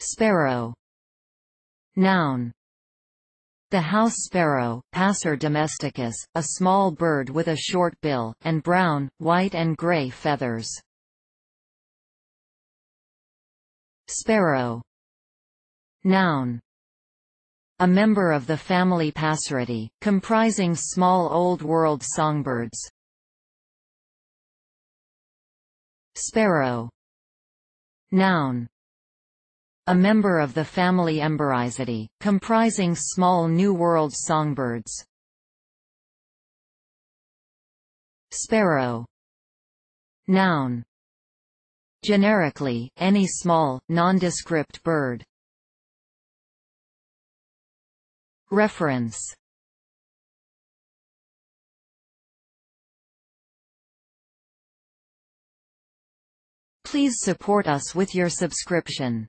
Sparrow. Noun. The house sparrow, Passer domesticus, a small bird with a short bill, and brown, white and gray feathers. Sparrow. Noun. A member of the family Passeridae, comprising small Old World songbirds. Sparrow. Noun. A member of the family Emberizidae, comprising small New World songbirds. Sparrow. Noun. Generically, any small, nondescript bird. Reference. Please support us with your subscription.